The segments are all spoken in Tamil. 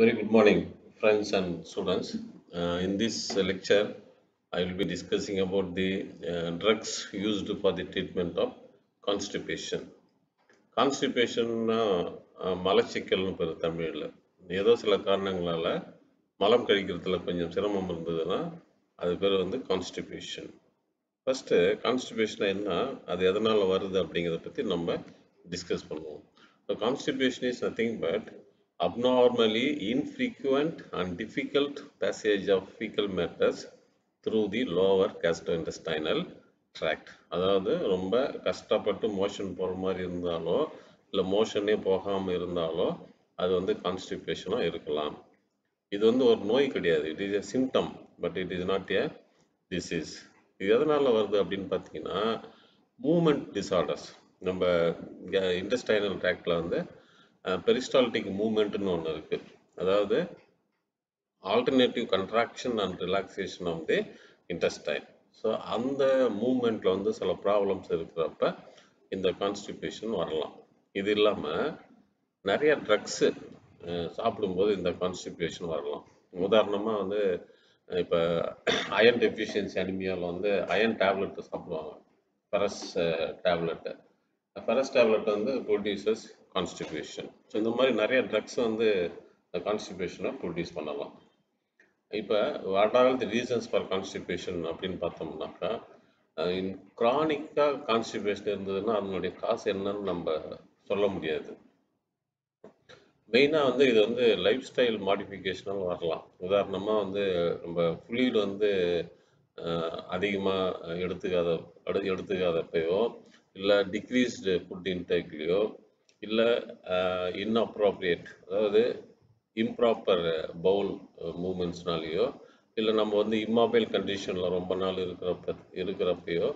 Very good morning, friends and students. In this lecture, I will be discussing about the drugs used for the treatment of constipation. Constipation malachikalnu per Tamil. ஏதோ சில காரணங்களால மலம் கழிக்கிறதுல கொஞ்சம் சிரமம் இருந்ததுன்னா அது பேர் வந்து கான்ஸ்டிபேஷன். ஃபர்ஸ்ட் கான்ஸ்டிபேஷன் என்ன, அது எதனால வருது அப்படிங்கறத பத்தி நம்ம டிஸ்கஸ் பண்ணுவோம். So constipation is nothing but abnormally infrequent and difficult passage of fecal matters through the lower gastrointestinal tract. அதாவது ரொம்ப கஷ்டப்பட்டு மோஷன் போற மாதிரி இருந்தாலோ இல்ல மோஷனே போகாம இருந்தாலோ அது வந்து கான்ஸ்டிபேஷனா இருக்கலாம். இது வந்து ஒரு நோய் கிடையாது, it is a symptom but it is not a disease. இது எதனால வருது அப்படின்னு பார்த்தீங்கன்னா மூவ்மெண்ட் டிசார்டர்ஸ். நம்ம இன்டெஸ்டைனல் ட்ராக்ட்ல வந்து பெரிஸ்டால்டிக் மூவ்மெண்ட்னு ஒன்று இருக்கு. அதாவது alternative contraction and relaxation of the intestine. So அந்த மூவ்மெண்ட்ல வந்து சில ப்ராப்ளம்ஸ் இருக்கிறப்ப இந்த கான்ஸ்டிபேஷன் வரலாம். இது இல்லாமல் நிறைய ட்ரக்ஸு சாப்பிடும்போது இந்த கான்ஸ்டிபேஷன் வரலாம். உதாரணமாக வந்து இப்போ அயன் டெஃபிஷியன்சி அனிமியாவில் வந்து அயன் டேப்லெட்டு சாப்பிடுவாங்க, ஃபெரஸ் டேப்லெட்டு. ஃபெரஸ் டேப்லெட் வந்து ப்ரொடியூசஸ் கான்ஸ்டிபேஷன். ஸோ இந்த மாதிரி நிறைய ட்ரக்ஸ் வந்து இந்த கான்ஸ்டிபேஷனை ப்ரொடியூஸ் பண்ணலாம். இப்போ what are the reasons for constipation அப்படின்னு பார்த்தோம்னாக்கா, க்ரானிக்காக கான்ஸ்டிபேஷன் இருந்ததுன்னா அதனுடைய காசு என்னன்னு நம்ம சொல்ல முடியாது. மெயினாக வந்து இது வந்து லைஃப் ஸ்டைல் மாடிஃபிகேஷனாலும் வரலாம். உதாரணமாக வந்து நம்ம ஃபுல்லில் வந்து அதிகமாக எடுத்துக்காதப்பையோ இல்லை டிக்ரீஸ்டு ஃபுட் இன்டேக்லையோ இல்லை இன்அப்ராப்ரியேட், அதாவது இம்ப்ராப்பர் பவுல் மூமெண்ட்ஸ்னாலேயோ இல்லை நம்ம வந்து இம்மாபைல் கண்டிஷனில் ரொம்ப நாள் இருக்கிறப்பையோ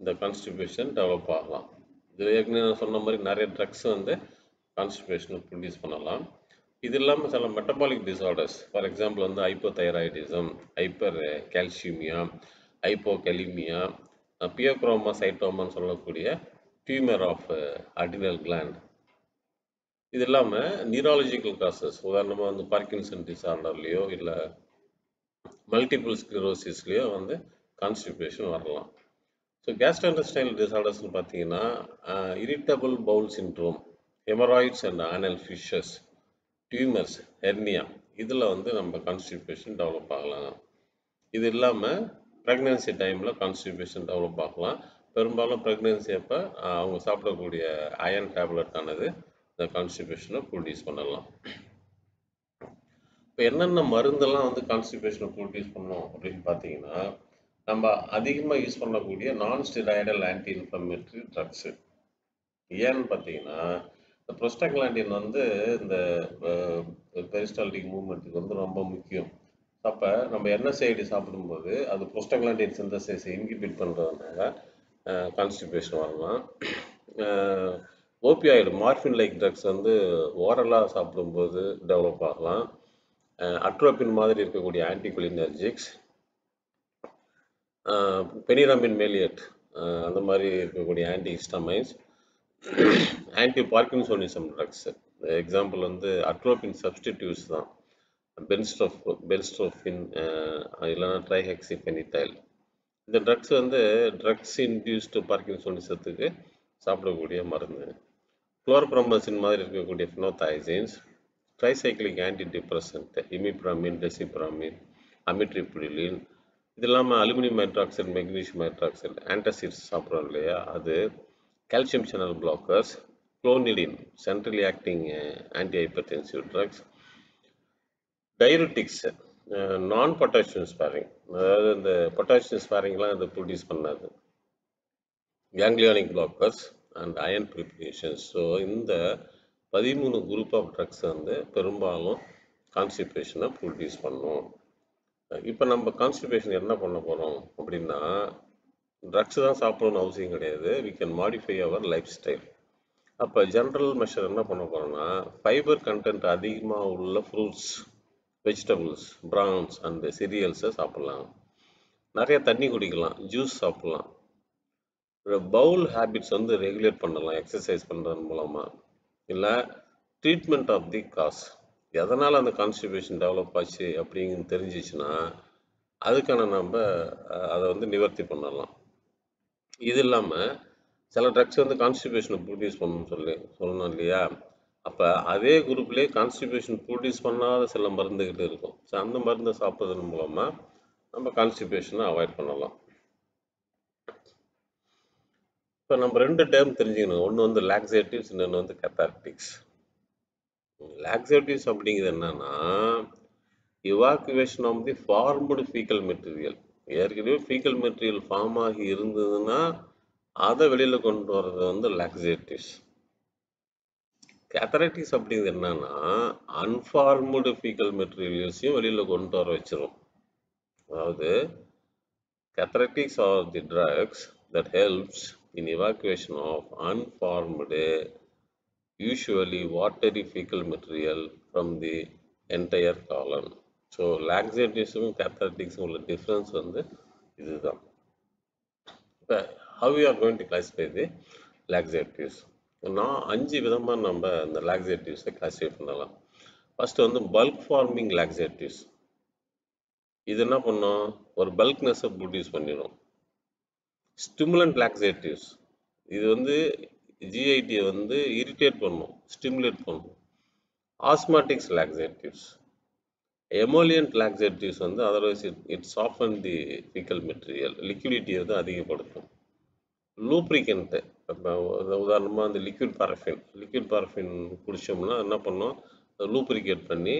இந்த கான்ஸ்டிபேஷன் டெவலப் ஆகலாம். இது ஏற்கனவே நான் சொன்ன மாதிரி நிறைய ட்ரக்ஸ் வந்து கான்ஸ்டிபேஷனை ப்ரொடியூஸ் பண்ணலாம். இது இல்லாமல் சில மெட்டபாலிக் டிசார்டர்ஸ், ஃபார் எக்ஸாம்பிள் வந்து ஹைப்போதைராய்டிசம், ஹைப்பர் கால்சியமியா, ஹைப்போகலிமியா, பியோக்ரோமோசைட்டோமான்னு சொல்லக்கூடிய டியூமர் ஆஃப் அடினல் கிளாண்ட். இது இல்லாமல் நியூராலஜிக்கல் காசஸ், உதாரணமாக வந்து பார்க்கின்சன் டிசார்டர்லேயோ இல்லை மல்டிபிள் ஸ்க்ளரோசிஸ்லேயோ வந்து கான்ஸ்டிபேஷன் வரலாம். ஸோ கேஸ்ட்ரோஇன்டெஸ்டைனல் டிசார்டர்ஸ்னு பார்த்தீங்கன்னா irritable bowel syndrome, haemorrhoids and anal fissures, tumours, hernia, இதில் வந்து நம்ம கான்ஸ்டிபேஷன் டெவலப் ஆகலாம். இது இல்லாமல் ப்ரெக்னென்சி டைமில் கான்ஸ்டிபேஷன் டெவலப் ஆகலாம். பெரும்பாலும் ப்ரெக்னென்சி அப்போ அவங்க சாப்பிடக்கூடிய அயன் டேப்லெட் ஆனது இந்த கான்ஸ்டிபேஷனை ப்ரொடியூஸ் பண்ணலாம். இப்போ என்னென்ன மருந்தெல்லாம் வந்து கான்ஸ்டிபேஷனை ப்ரொடியூஸ் பண்ணோம் அப்படின்னு பார்த்தீங்கன்னா, நம்ம அதிகமாக யூஸ் பண்ணக்கூடிய நான் ஸ்டெராய்டல் ஆன்டி இன்ஃப்ளமேட்டரி ட்ரக்ஸு. ஏன்னு பார்த்தீங்கன்னா இந்த புரோஸ்டாகிளாண்டின் வந்து இந்த பெரிஸ்டால்டிக் மூவ்மெண்ட்டுக்கு வந்து ரொம்ப முக்கியம். அப்போ நம்ம NSAID சாப்பிடும்போது அது புரோஸ்டாகிளாண்டின் சிந்தசைஸை இன்ஹிபிட் பண்ணுறதுனால கான்ஸ்டிபேஷன் வரலாம். ஓபியாய்டு மார்ஃபின் லைக் ட்ரக்ஸ் வந்து ஓரலாக சாப்பிடும்போது டெவலப் ஆகலாம். அட்ரோபின் மாதிரி இருக்கக்கூடிய ஆன்டிகுலினர்ஜிக்ஸ், பெனிராமின் மேலியட் அந்த மாதிரி இருக்கக்கூடிய antihistamines, anti parkinsonism drugs, example வந்து அட்ரோபின் சப்ஸ்டிடியூட்ஸ் தான், பென்ஸ்ட்ரோஃபின் இல்லைன்னா ட்ரைஹெக்ஸிஃபெனிடைல். இந்த ட்ரக்ஸ் வந்து ட்ரக்ஸ் இன்டியூஸ்டு பார்க்கின்சோனிசத்துக்கு சாப்பிடக்கூடிய மருந்து. குளோர்ப்ரோமசின் மாதிரி இருக்கக்கூடிய phenothiazines, tricyclic antidepressant, imipramine, desipramine, amitriptyline. இது இல்லாமல் aluminium hydroxide, magnesium hydroxide, antacids சாப்பிட்றோம் இல்லையா, அது calcium channel blockers, clonidine, centrally acting antihypertensive drugs, diuretics, non-potassium sparing, அதாவது இந்த potassium sparingலாம் அதை ப்ரொடியூஸ் பண்ணாது, ganglionic blockers and iron preparations. So இந்த 13 குரூப் ஆஃப் ட்ரக்ஸ் வந்து பெரும்பாலும் கான்ஸ்டிபேஷனை ப்ரொடியூஸ் பண்ணும். இப்போ நம்ம கான்ஸ்டிபேஷன் என்ன பண்ண போகிறோம் அப்படின்னா, ட்ரக்ஸ் தான் சாப்பிடணும்னு அவசியம் கிடையாது. We can modify our lifestyle. அப்போ ஜென்ரல் மெஷர் என்ன பண்ண போகிறோம்னா, ஃபைபர் கண்டென்ட் அதிகமாக உள்ள ஃப்ரூட்ஸ், வெஜிடபிள்ஸ், ப்ரான்ஸ் அண்டு சீரியல்ஸை சாப்பிட்லாம். நிறைய தண்ணி குடிக்கலாம், ஜூஸ் சாப்பிட்லாம். பவுல் ஹேபிட்ஸ் வந்து ரெகுலேட் பண்ணலாம் எக்ஸசைஸ் பண்ணுறது மூலமாக. இல்லை ட்ரீட்மெண்ட் ஆஃப் தி காஸ், எதனால் அந்த கான்ஸ்டிபேஷன் டெவலப் ஆச்சு அப்படிங்கிறது தெரிஞ்சிச்சுன்னா அதுக்கான நம்ம அதை வந்து நிவர்த்தி பண்ணலாம். இது இல்லாமல் சில ட்ரக்ஸ் வந்து கான்ஸ்டிபேஷனை ப்ரொடியூஸ் பண்ணணும்னு சொல்லணும் இல்லையா? அப்போ அதே குரூப்லேயே கான்ஸ்டிபேஷன் ப்ரொடியூஸ் பண்ணாத சில மருந்துகிட்ட இருக்கும். ஸோ அந்த மருந்தை சாப்பிட்றதன் மூலமாக நம்ம கான்ஸ்டிபேஷனை அவாய்ட் பண்ணலாம். இப்போ நம்ம ரெண்டு டேர்ம் தெரிஞ்சுக்கணும். ஒன்று வந்து லாக்ஸேட்டிவ்ஸ், இன்னொன்று வந்து கத்தார்டிக்ஸ். லாக்ஸேட்டிவ்ஸ் அப்படிங்கிறது என்னன்னா evacuation of the formed faecal material. ஏற்கனவே ஃபீக்கல் மெட்டீரியல் ஃபார்ம் ஆகி இருந்ததுன்னா அதை வெளியில் கொண்டு வர்றது வந்து லாக்ஸேட்டிவ்ஸ். கேத்தரைட்டிக்ஸ் அப்படிங்கிறது என்னன்னா அன்ஃபார்ம்டு ஃபீக்கல் மெட்டீரியல்ஸையும் வெளியில் கொண்டு வர வச்சிடும். அதாவது cathartics are the drugs that helps in evacuation of unformed usually watery fecal material from the entire colon. So laxatives and cathartics உள்ள difference வந்து இதுதான். இப்போ how we are going to classify the laxatives? நான் 5 விதமாக நம்ம இந்த laxatives-ஐ classify பண்ணலாம். ஃபர்ஸ்ட் வந்து bulk forming laxatives. இது என்ன பண்ணோம், ஒரு bulkness-ஐ produce பண்ணிடும். stimulant laxatives, இது வந்து ஜிஐடியை வந்து இரிட்டேட் பண்ணும், ஸ்டிமுலேட் பண்ணும். ஆஸ்மாட்டிக்ஸ் லாக்ஸேட்டிவ்ஸ், எமோலியன்ட் லாக்ஸேட்டிவ்ஸ் வந்து otherwise it soften the faecal material, லிக்விடிட்டியை வந்து அதிகப்படுத்தும். லூப்ரிகன்ட்டு, இப்போ உதாரணமாக அந்த லிக்விட் பரஃபின் குடித்தோம்னா என்ன பண்ணோம், லூப்ரிகேட் பண்ணி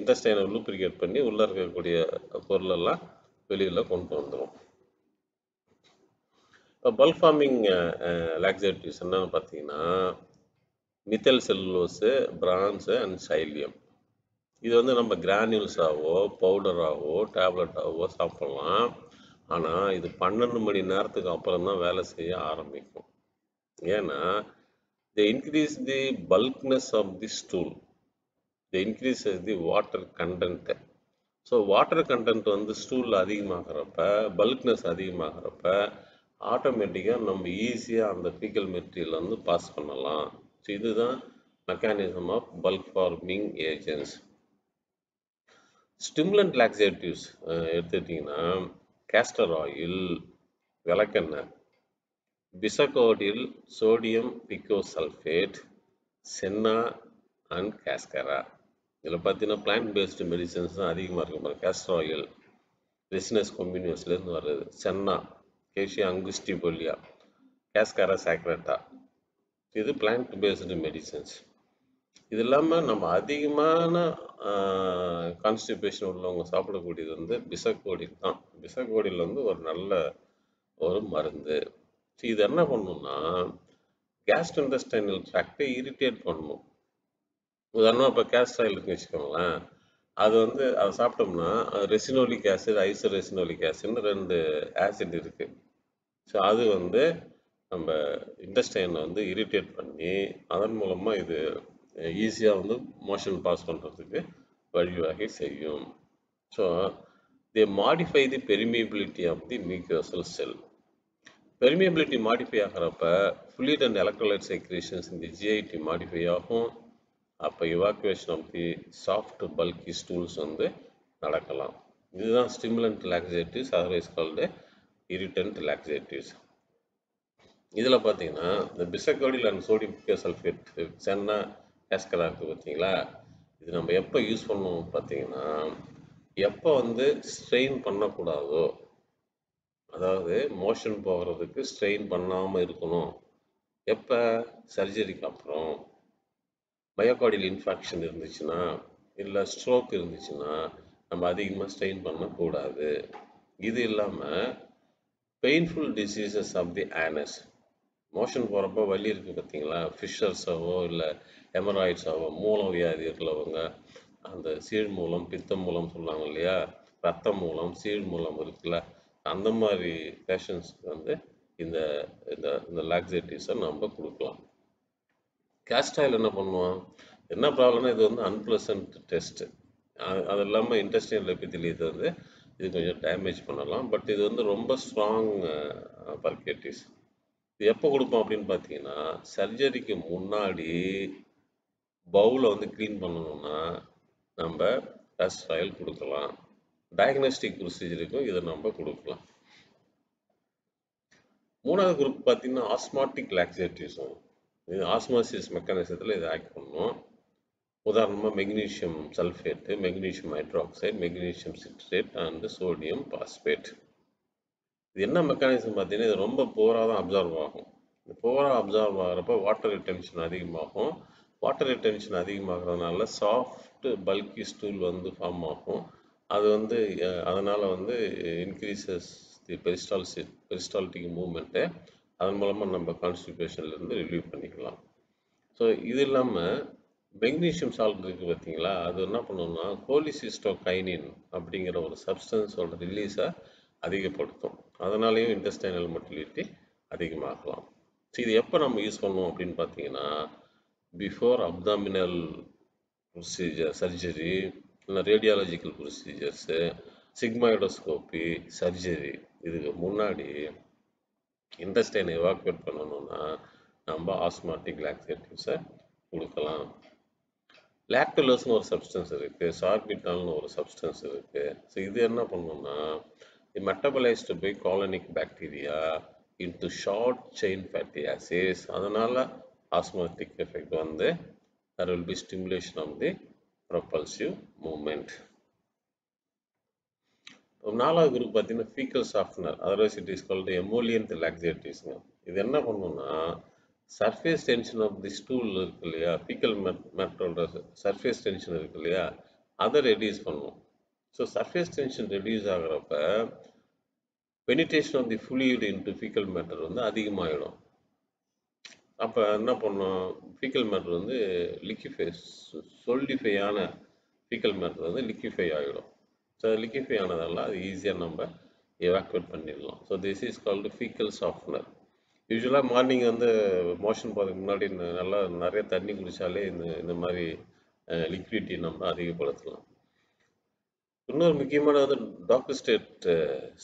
இன்டெஸ்டைனை லூப்ரிகேட் பண்ணி உள்ளே இருக்கக்கூடிய பொருளெல்லாம் வெளியில் கொண்டு வந்துடும். இப்போ பல்க் ஃபார்மிங் லாக்ஸேட்டிவ்ஸ் என்னென்னு பார்த்தீங்கன்னா methyl cellulose, brans and psyllium. இது வந்து நம்ம கிரானியூல்ஸாகவோ பவுடராகவோ டேப்லெட்டாகவோ சாப்பிட்லாம். ஆனால் இது 12 மணி நேரத்துக்கு அப்புறம் தான் வேலை செய்ய ஆரம்பிக்கும். ஏன்னா the increase the bulkness of the stool, the increase the water content. So water content வந்து ஸ்டூலில் அதிகமாகிறப்ப, பல்க்னஸ் அதிகமாகிறப்ப ஆட்டோமேட்டிக்காக நம்ம ஈஸியாக அந்த ஃபீக்கல் மெட்டீரியல் வந்து பாஸ் பண்ணலாம். ஸோ இதுதான் mechanism of bulk forming agents. Stimulant laxatives எடுத்துக்கிட்டிங்கன்னா கேஸ்டர் ஆயில், விளக்கெண்ணெய், பிசகோடில், சோடியம் பிகோசல்ஃபேட், சென்னா அண்ட் கேஸ்கரா. இதில் பார்த்தீங்கன்னா பிளான்ட் பேஸ்டு மெடிசன்ஸ் தான் அதிகமாக இருக்கும். கேஸ்டர் ஆயில் ரெசினஸ் கம்யூனியஸ்லேருந்து வருது, சென்னா, கேஷியா அங்குஸ்டிஃபோலியா, கேஸ்கரா சாக்ரட்டா, இது பிளான்ட் பேஸ்டு மெடிசன்ஸ். இது இல்லாமல் நம்ம அதிகமான கான்ஸ்டிபேஷன் உள்ளவங்க சாப்பிடக்கூடியது வந்து பிசகோடில் தான். பிசகோடில் வந்து ஒரு நல்ல ஒரு மருந்து. ஸோ இது என்ன பண்ணணும்னா கேஸ்ட்ரோஇன்டெஸ்டைனல் ட்ராக்டை இரிட்டேட் பண்ணணும். உதாரணமாக இப்போ கேஸ்டர் ஆயில் இருக்குன்னு வச்சுக்கோங்களேன், அது வந்து அதை சாப்பிட்டோம்னா அது ரெசினோலிக் ஆசிட், ஐசோரெசினோலிக் ஆசிட்னு 2 ஆசிட் இருக்குது. ஸோ அது வந்து நம்ம இன்டெஸ்டைனை வந்து இரிட்டேட் பண்ணி அதன் மூலமாக இது ஈஸியாக வந்து மோஷன் பாஸ் பண்ணுறதுக்கு வழிவகை செய்யும். So they modify the permeability of the mucosal cell. Permeability modify ஆகிறப்ப ஃப்ளூயிட் அண்ட் எலக்ட்ரோலைட் செக்ரேஷன்ஸ் இந்த ஜிஐடி மாடிஃபை ஆகும். அப்போ evacuation of the soft bulky stools வந்து நடக்கலாம். இதுதான் stimulant laxatives, otherwise called irritant laxatives. இதில் பார்த்தீங்கன்னா இந்த பிசகோடில் அண்ட் சோடியம் பிகோசல்ஃபேட், சென்னா, கேஸ்கரா இருக்குது பார்த்தீங்களா, இது நம்ம எப்போ யூஸ் பண்ணுவோம் பார்த்தீங்கன்னா எப்போ வந்து ஸ்ட்ரெயின் பண்ணக்கூடாதோ, அதாவது மோஷன் போகிறதுக்கு ஸ்ட்ரெயின் பண்ணாமல் இருக்கணும். எப்போ சர்ஜரிக்கு அப்புறம் மயோகார்டியல் இன்ஃபெக்ஷன் இருந்துச்சுன்னா இல்லை ஸ்ட்ரோக் இருந்துச்சுன்னா நம்ம அதிகமாக ஸ்ட்ரெயின் பண்ணக்கூடாது. இது இல்லாமல் painful diseases of the anus, motion போகிறப்ப வலி இருக்குது பார்த்தீங்களா, ஃபிஷர்ஸாவோ இல்லை ஹெமராய்ட்ஸாவோ, மூலம் வியாதி இருக்கிறவங்க அந்த சீழ் மூலம், பித்தம் மூலம் சொல்லுவாங்க இல்லையா, ரத்த மூலம், சீழ் மூலம் இருக்குல்ல, அந்த மாதிரி பேஷண்ட்ஸ்க்கு வந்து இந்த இந்த லாக்ஸேட்டிவ்ஸை நம்ம கொடுக்கலாம். கேஸ்டர் ஆயில் என்ன பண்ணுவோம், என்ன ப்ராப்ளம்னா இது வந்து அன்பிளசன்ட் டெஸ்ட்டு, அது இல்லாமல் இன்டெஸ்டைனல் எபிதீலியம் இது வந்து இது கொஞ்சம் டேமேஜ் பண்ணலாம். பட் இது வந்து ரொம்ப ஸ்ட்ராங் பர்கேட்டிஸ். இது எப்போ கொடுப்போம் அப்படின்னு பார்த்தீங்கன்னா சர்ஜரிக்கு முன்னாடி bowel on the clean pananona, number Castor oil diagnostic procedure ko either number kudukla. Mona group patina osmotic laxatives. The osmosis mechanism is act pannu. Magnesium sulfate, magnesium hydroxide, magnesium citrate, and sodium phosphate. The என்ன mechanism பாத்தீங்கன்னா இது ரொம்ப போரா தான் அப்சார்வ் ஆகும். இந்த போரா அப்சார்வ் ஆகறப்ப வாட்டர் ரிடென்ஷன் அதிகமாகும். வாட்டர் ரிடென்ஷன் அதிகமாகறனால சாஃப்ட் பல்கி ஸ்டூல் வந்து ஃபார்ம் ஆகும். அது வந்து அதனால வந்து இன்கிரீசஸ் தி பெரிஸ்டால்டிக் மூவ்மென்ட். அதன் மூலமா நம்ம கான்ஸ்டிபேஷன்ல இருந்து ரிலீவ் பண்ணிக்கலாம். சோ இது இல்லாம magnesium salt இருக்கு பாத்தீங்களா அது என்ன பண்ணும்னா கோலிசிஸ்டோகைனின் அப்படிங்கற ஒரு சப்ஸ்டன்ஸோட ரிலீஸா அதிகப்படுத்தும். அதனாலயும் intestinal motility அதிகமாகலாம். சோ இது எப்ப நம்ம யூஸ் பண்ணுவோம் அப்படினு பாத்தீங்கன்னா before abdominal procedure surgery இல்ல radiological procedures sigmoidoscopy surgery இதுக்கு முன்னாடி intestine evacuate பண்ணனும்னா நம்ம osmotic laxatives கொடுக்கலாம். lactulose னு ஒரு substance இருக்கு, sorbitol னு ஒரு substance இருக்கு. சோ இது என்ன பண்ணும்னா it metabolized by colonic bacteria into short chain fatty acids. Adanala osmotic effect vande there will be stimulation of the propulsive movement. Nala group pathina fecal softener, otherwise it is called the emollient laxatives. Idu enna pannuna surface tension of the stool irukliya fecal matter surface tension irukliya adha reduce pannum. So surface tension reduce ஆகறப்ப penetration of the fluid into fecal matter வந்து அதிகமாயிடும். அப்ப என்ன பண்ணோம் fecal matter வந்து liquefy solidify ஆன fecal matter வந்து liquefy ஆயிடும். So liquefy ஆனதால அது ஈஸியா நம்ம evacuate பண்ணிடலாம். So this is called fecal softener. Usually morning வந்து motion போறதுக்கு முன்னாடி நல்லா நிறைய தண்ணி குடிச்சாலே இந்த மாதிரி liquidity நம்ம அதிகப்படுத்தலாம். இன்னொரு முக்கியமானது டாக்ஸேட்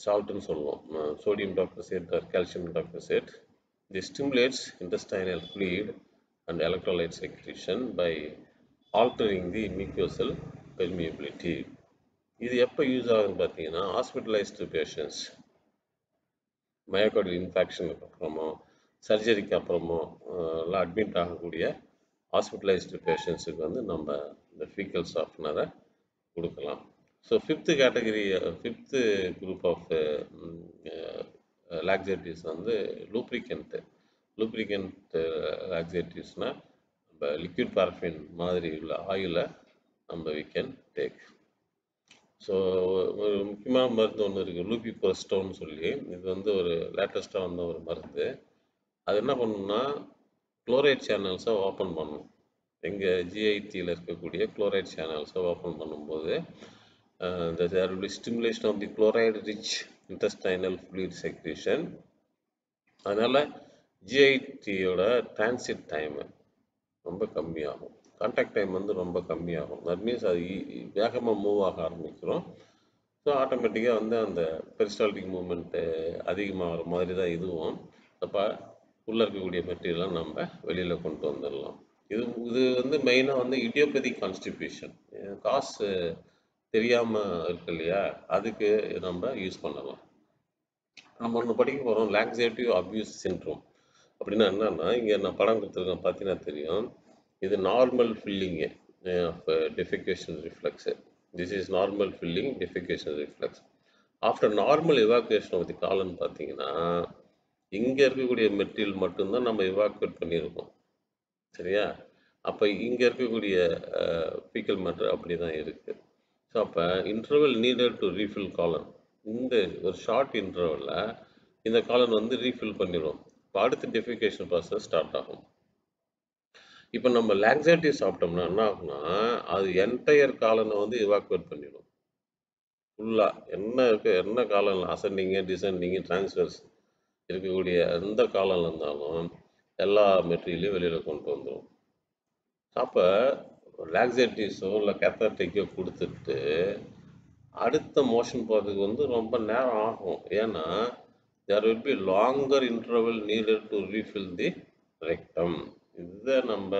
சால்ட்னு சொல்லுவோம். Sodium docusate or calcium docusate. This stimulates intestinal fluid and electrolyte secretion by altering the mucosal permeability. இது எப்ப யூஸ் ஆகுதுன்னு பாத்தீங்கன்னா hospitalized patients myocardial infarction அப்புறமோ சர்ஜரிக்கு அப்புறமோ எல்லாம் அட்மிட் ஆகக்கூடிய hospitalized patientsக்கு வந்து நம்ம இந்த fecal softener கொடுக்கலாம். So fifth group of laxatives on the lubricant laxatives na liquid paraffin மாதிரி உள்ள ஆயில நம்ம we can take. So ஒரு முக்கியமான மருந்து ஒன்னு இருக்கு லூபிபோஸ்டோன் சொல்லி இது வந்து ஒரு லேட்டஸ்டா வந்த ஒரு மருந்து. அது என்ன பண்ணும்னா chloride channels ஓபன் பண்ணும். எங்க GIT ல இருக்கக்கூடிய chloride channels ஓபன் பண்ணும்போது there will be stimulation of the chloride-rich intestinal fluid secretion. அதனால GIT-ஓட transit time ரொம்ப கம்மியாகும். Contact time வந்து ரொம்ப கம்மியாகும். That means அது வேகமா மூவ் ஆக ஆரம்பிக்கிறோம். ஸோ ஆட்டோமேட்டிக்கா வந்து அந்த பெரிஸ்டால்டிக் மூவ்மெண்ட் அதிகமாகிற மாதிரி தான் இதுவும். அப்போ உள்ள இருக்கக்கூடிய மெட்டீரியலாம் நம்ம வெளியில கொண்டு வந்துடலாம். இது வந்து மெயினா வந்து இடியோபதிக் கான்ஸ்டிபேஷன் காசு தெரியாம இருக்கு இல்லையா அதுக்கு நம்ம யூஸ் பண்ணலாம். நம்ம ஒன்று படிக்க போறோம் laxative abuse syndrome அப்படின்னா என்னன்னா இங்க நான் படம் கொடுத்துருக்கேன் பார்த்தீங்கன்னா தெரியும். இது normal filling of defecation reflex. This is normal filling defecation reflex. After normal evacuation of the colon பார்த்தீங்கன்னா இங்க இருக்கக்கூடிய மெட்டீரியல் மட்டும்தான் நம்ம எவாக்குவேட் பண்ணியிருக்கோம். சரியா அப்போ இங்க இருக்கக்கூடிய ஃபீக்கல் மேட்டர் அப்படிதான் இருக்கு. So, interval needed to refill colon. In the short interval, the colon will refill. Part of the defecation process start. Now, if we have laxative symptoms, the entire colon will evacuate. Any colon, ascending, descending, transverse, any colon, all material will come out. So, laxativeஸோ இல்லை கேத்தர்டிக்கோ கொடுத்துட்டு அடுத்த மோஷன் போகிறதுக்கு வந்து ரொம்ப நேரம் ஆகும். ஏன்னா there will be longer interval needed to refill the rectum. இதை நம்ம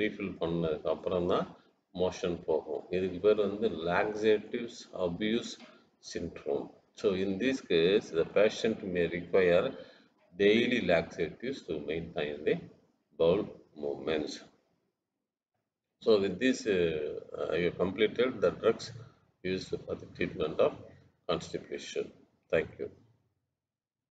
ரீஃபில் பண்ணதுக்கு அப்புறம் தான் மோஷன் போகும். இதுக்கு பேர் வந்து laxatives abuse syndrome. So in this case the patient may require daily laxatives to maintain the bowel movements. So with this I have completed the drugs used for the treatment of constipation. Thank you.